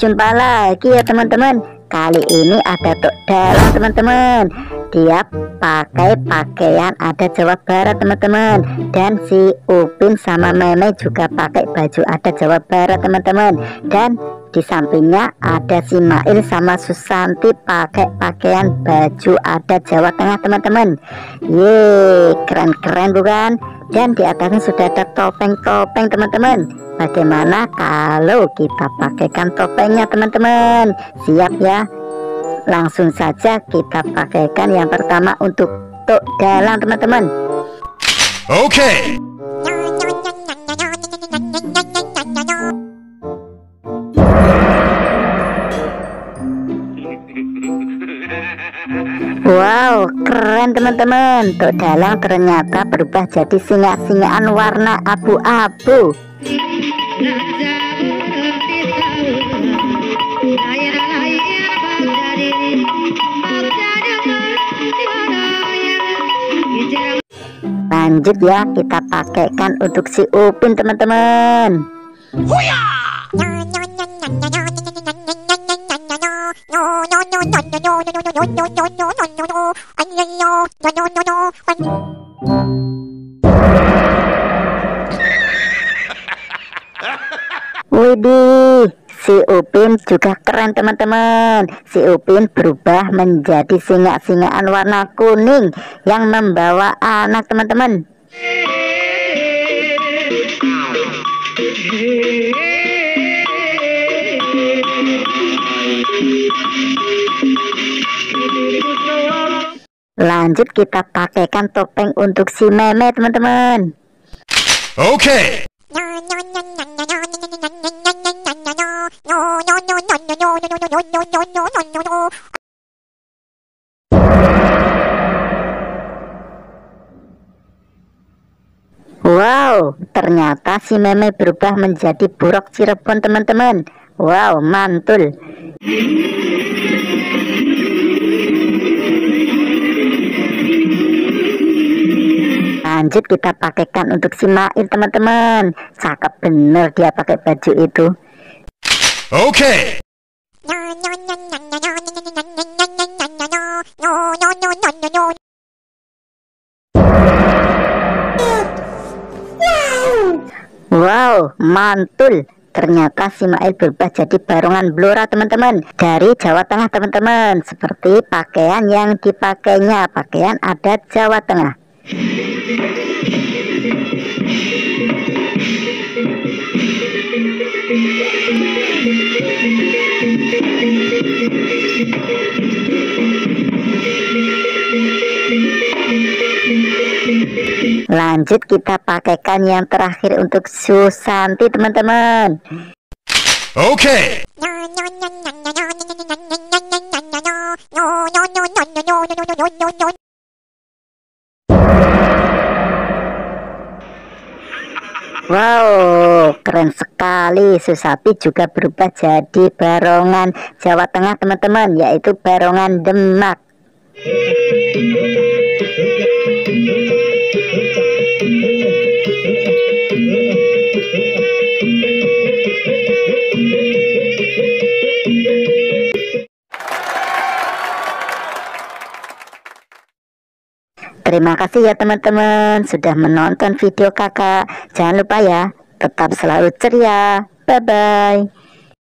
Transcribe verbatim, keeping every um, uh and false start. Jumpa lagi ya teman-teman. Kali ini ada Tok Dalang teman-teman. Dia pakai pakaian adat Jawa Barat teman-teman. Dan si Upin sama Meme juga pakai baju adat Jawa Barat teman-teman. Dan di sampingnya ada si Mail sama Susanti pakai pakaian baju adat Jawa Tengah teman-teman. Yeay, keren-keren bukan? Dan di atasnya sudah ada topeng-topeng teman-teman. Bagaimana kalau kita pakaikan topengnya teman-teman? Siap ya? Langsung saja kita pakaikan yang pertama untuk Tok Dalang teman-teman. Oke. Okay. Wow, keren teman-teman. Tok Dalang ternyata berubah jadi singa-singaan warna abu-abu. Lanjut ya, kita pakaikan untuk si Upin teman-teman. Widih, si Upin juga keren teman-teman. Si Upin berubah menjadi singa-singaan warna kuning yang membawa anak teman-teman. Lanjut kita pakaikan topeng untuk si Meme teman-teman. Oke. Wow, ternyata si Meme berubah menjadi buruk Cirebon teman-teman. Wow, mantul. Lanjut kita pakaikan untuk si Mail teman-teman. Cakep bener dia pakai baju itu. Oke. Wow, mantul. Ternyata si Mail berubah jadi barongan blora teman-teman, dari Jawa Tengah teman-teman. Seperti pakaian yang dipakainya, pakaian adat Jawa Tengah. Lanjut kita pakaikan yang terakhir untuk Susanti teman-teman. Oke. Okay. Wow, keren sekali. Susanti juga berubah jadi barongan Jawa Tengah teman-teman, yaitu Barongan Demak. Terima kasih ya teman-teman sudah menonton video kakak. Jangan lupa ya, tetap selalu ceria. Bye-bye.